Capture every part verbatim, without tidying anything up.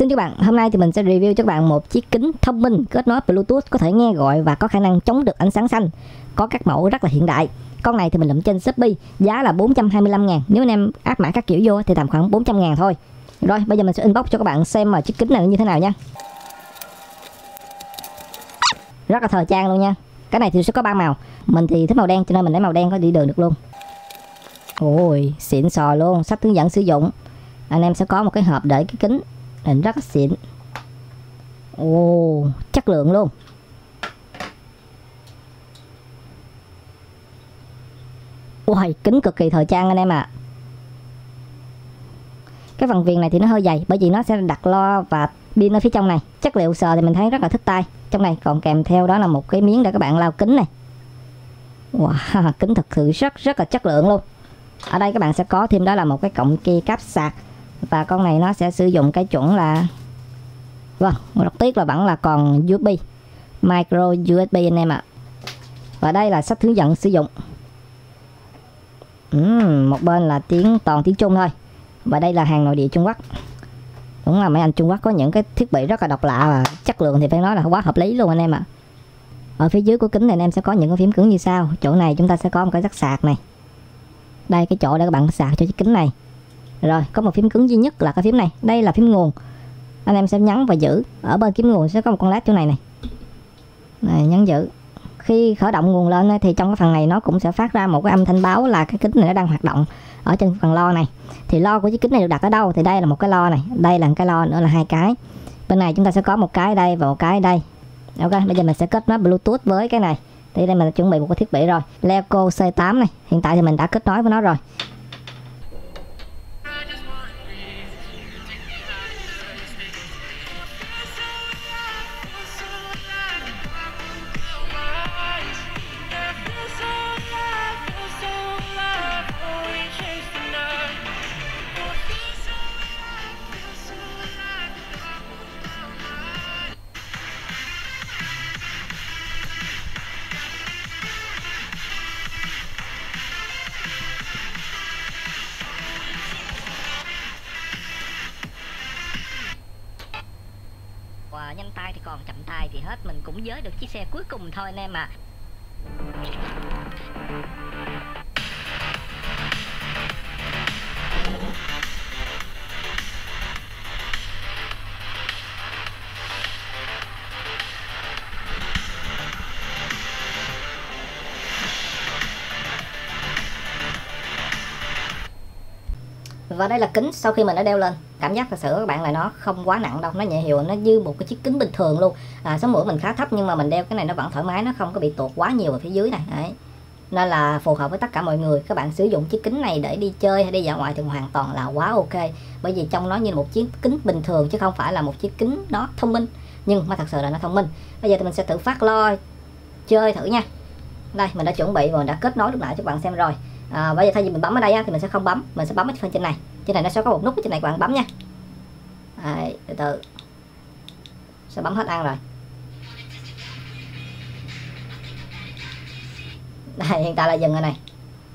Xin chào các bạn, hôm nay thì mình sẽ review cho các bạn một chiếc kính thông minh kết nối Bluetooth có thể nghe gọi và có khả năng chống được ánh sáng xanh. Có các mẫu rất là hiện đại. Con này thì mình lượm trên Shopee, giá là bốn trăm hai mươi lăm ngàn. Nếu anh em áp mã các kiểu vô thì tầm khoảng bốn trăm ngàn thôi. Rồi, bây giờ mình sẽ inbox cho các bạn xem mà chiếc kính này như thế nào nha. Rất là thời trang luôn nha. Cái này thì sẽ có ba màu. Mình thì thích màu đen cho nên mình lấy màu đen có đi đường được luôn. Ôi, xịn sò luôn, sách hướng dẫn sử dụng. Anh em sẽ có một cái hộp để cái kính. Hình rất xịn. Ồ, chất lượng luôn. Ôi, kính cực kỳ thời trang anh em ạ. À. Cái phần viền này thì nó hơi dày bởi vì nó sẽ đặt lo và pin ở phía trong này. Chất liệu sờ thì mình thấy rất là thích tay. Trong này còn kèm theo đó là một cái miếng để các bạn lau kính này. Wow, kính thật sự rất rất là chất lượng luôn. Ở đây các bạn sẽ có thêm đó là một cái cọng kia cáp sạc. Và con này nó sẽ sử dụng cái chuẩn là vâng, rất tiếc là vẫn là còn u ét bê, micro u ét bê anh em ạ. Và đây là sách hướng dẫn sử dụng. uhm, Một bên là tiếng toàn tiếng Trung thôi. Và đây là hàng nội địa Trung Quốc. Đúng là mấy anh Trung Quốc có những cái thiết bị rất là độc lạ và chất lượng thì phải nói là quá hợp lý luôn anh em ạ. Ở phía dưới của kính này anh em sẽ có những cái phím cứng như sau. Chỗ này chúng ta sẽ có một cái rắc sạc này. Đây cái chỗ để các bạn sạc cho chiếc kính này. Rồi, có một phím cứng duy nhất là cái phím này. Đây là phím nguồn. Anh em sẽ nhấn và giữ. Ở bên phím nguồn sẽ có một con led chỗ này này. Này, nhấn giữ. Khi khởi động nguồn lên thì trong cái phần này nó cũng sẽ phát ra một cái âm thanh báo là cái kính này nó đang hoạt động. Ở trên phần lo này. Thì lo của chiếc kính này được đặt ở đâu? Thì đây là một cái lo này. Đây là một cái lo nữa là hai cái. Bên này chúng ta sẽ có một cái đây và một cái đây. Ok, bây giờ mình sẽ kết nối Bluetooth với cái này. Thì đây mình chuẩn bị một cái thiết bị rồi. Leco xê tám này. Hiện tại thì mình đã kết nối với nó rồi. Wow, nhanh tay thì còn chậm tay thì hết. Mình cũng giới được chiếc xe cuối cùng thôi anh em ạ. Và đây là kính sau khi mình đã đeo lên. Cảm giác thật sự các bạn là nó không quá nặng đâu. Nó nhẹ hiệu, nó như một cái chiếc kính bình thường luôn. à, Số mũi mình khá thấp nhưng mà mình đeo cái này nó vẫn thoải mái. Nó không có bị tuột quá nhiều ở phía dưới này. Đấy. Nên là phù hợp với tất cả mọi người. Các bạn sử dụng chiếc kính này để đi chơi hay đi dạo ngoại thì hoàn toàn là quá ok. Bởi vì trong nó như một chiếc kính bình thường chứ không phải là một chiếc kính nó thông minh. Nhưng mà thật sự là nó thông minh. Bây giờ thì mình sẽ thử phát lo chơi thử nha. Đây mình đã chuẩn bị và đã kết nối lúc nãy cho các bạn xem rồi. À, bây giờ thay vì mình bấm ở đây á, thì mình sẽ không bấm. Mình sẽ bấm ở phần trên này. Trên này nó sẽ có một nút ở trên này các bạn bấm nha. Đấy, từ từ. Sẽ bấm hết ăn rồi. Đây, hiện tại là dừng rồi này.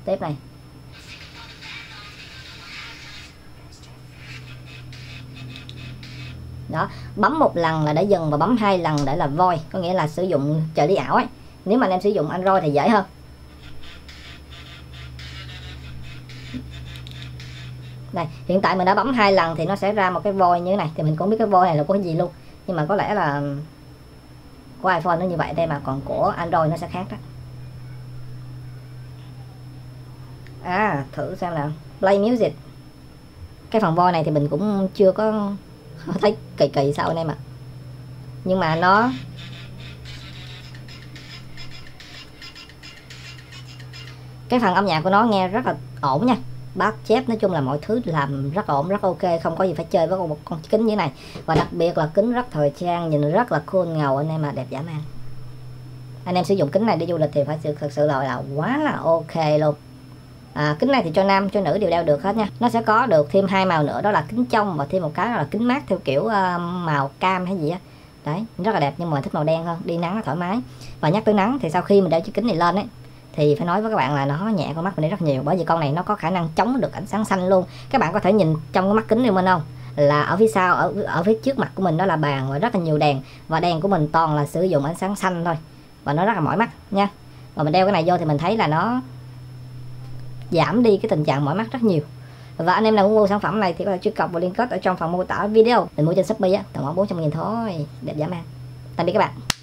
Tiếp này. Đó, bấm một lần là để dừng và bấm hai lần để là voice, có nghĩa là sử dụng trợ lý ảo ấy. Nếu mà anh em sử dụng Android thì dễ hơn. Đây, hiện tại mình đã bấm hai lần thì nó sẽ ra một cái voi như thế này. Thì mình cũng biết cái voi này là có cái gì luôn. Nhưng mà có lẽ là của iPhone nó như vậy đây mà còn của Android nó sẽ khác đó. À, thử xem nào. Play music. Cái phần voi này thì mình cũng chưa có thấy kỳ kỳ sao anh em ạ. Nhưng mà nó cái phần âm nhạc của nó nghe rất là ổn nha. Bát chép nói chung là mọi thứ làm rất ổn, rất ok, không có gì phải chơi với một con kính như thế này. Và đặc biệt là kính rất thời trang, nhìn rất là cool ngầu anh em mà đẹp dã man. Anh em sử dụng kính này đi du lịch thì phải thực sự là, là quá là ok luôn. à, Kính này thì cho nam, cho nữ đều đeo được hết nha. Nó sẽ có được thêm hai màu nữa, đó là kính trong và thêm một cái là kính mát theo kiểu uh, màu cam hay gì á. Đấy, rất là đẹp nhưng mà thích màu đen hơn, đi nắng nó thoải mái. Và nhắc tới nắng thì sau khi mình đeo chiếc kính này lên ấy thì phải nói với các bạn là nó nhẹ con mắt mình đi rất nhiều. Bởi vì con này nó có khả năng chống được ánh sáng xanh luôn. Các bạn có thể nhìn trong cái mắt kính đi mình không? là ở phía sau, ở, ở phía trước mặt của mình đó là bàn và rất là nhiều đèn, và đèn của mình toàn là sử dụng ánh sáng xanh thôi, và nó rất là mỏi mắt nha. Và mình đeo cái này vô thì mình thấy là nó giảm đi cái tình trạng mỏi mắt rất nhiều. Và anh em nào muốn mua sản phẩm này thì có thể truy cập vào liên kết ở trong phần mô tả video. Mình mua trên Shopee á, tầm khoảng bốn trăm nghìn thôi, đẹp dã man. Tạm biệt các bạn.